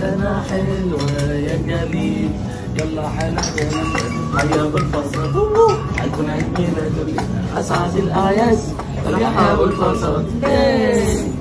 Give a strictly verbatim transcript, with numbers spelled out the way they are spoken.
سنة حلوة يا جليل، يلا حلوة حيا بالفرصة، حيكون عيد ميلاد أسعد الأعياد، يا حيا بالفرصة.